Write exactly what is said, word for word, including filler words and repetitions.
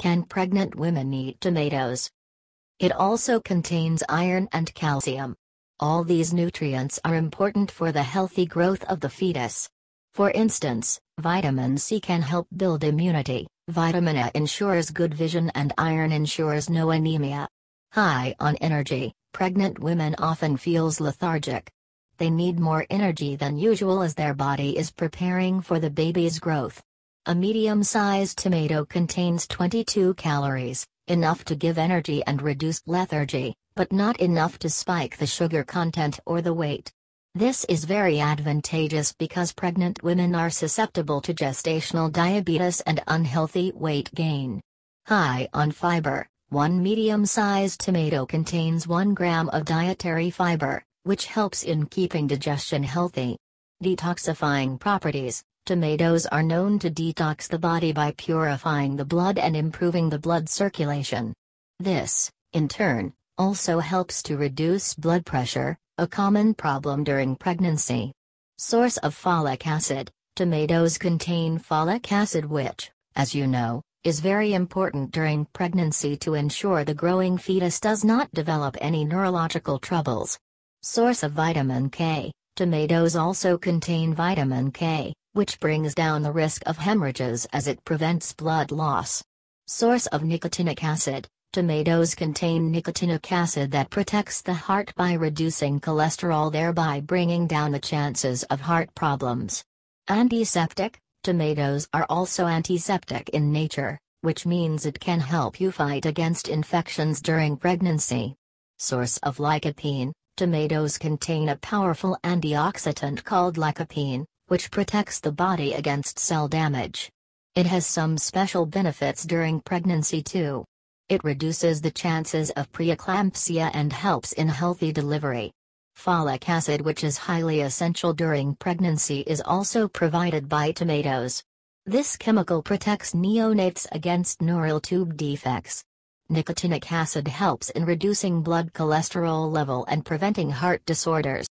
Can pregnant women eat tomatoes? It also contains iron and calcium. All these nutrients are important for the healthy growth of the fetus. For instance, vitamin C can help build immunity, vitamin A ensures good vision, and iron ensures no anemia. High on energy, pregnant women often feels lethargic. They need more energy than usual as their body is preparing for the baby's growth. A medium-sized tomato contains twenty-two calories, enough to give energy and reduce lethargy, but not enough to spike the sugar content or the weight. This is very advantageous because pregnant women are susceptible to gestational diabetes and unhealthy weight gain. High on fiber, one medium-sized tomato contains one gram of dietary fiber, which helps in keeping digestion healthy. Detoxifying properties. Tomatoes are known to detox the body by purifying the blood and improving the blood circulation. This, in turn, also helps to reduce blood pressure, a common problem during pregnancy. Source of folic acid. Tomatoes contain folic acid which, as you know, is very important during pregnancy to ensure the growing fetus does not develop any neurological troubles. Source of vitamin K. Tomatoes also contain vitamin K, which brings down the risk of hemorrhages as it prevents blood loss. Source of nicotinic acid. Tomatoes contain nicotinic acid that protects the heart by reducing cholesterol, thereby bringing down the chances of heart problems. Antiseptic. Tomatoes are also antiseptic in nature, which means it can help you fight against infections during pregnancy. Source of lycopene. Tomatoes contain a powerful antioxidant called lycopene, which protects the body against cell damage. It has some special benefits during pregnancy too. It reduces the chances of preeclampsia and helps in healthy delivery. Folic acid, which is highly essential during pregnancy, is also provided by tomatoes. This chemical protects neonates against neural tube defects. Nicotinic acid helps in reducing blood cholesterol level and preventing heart disorders.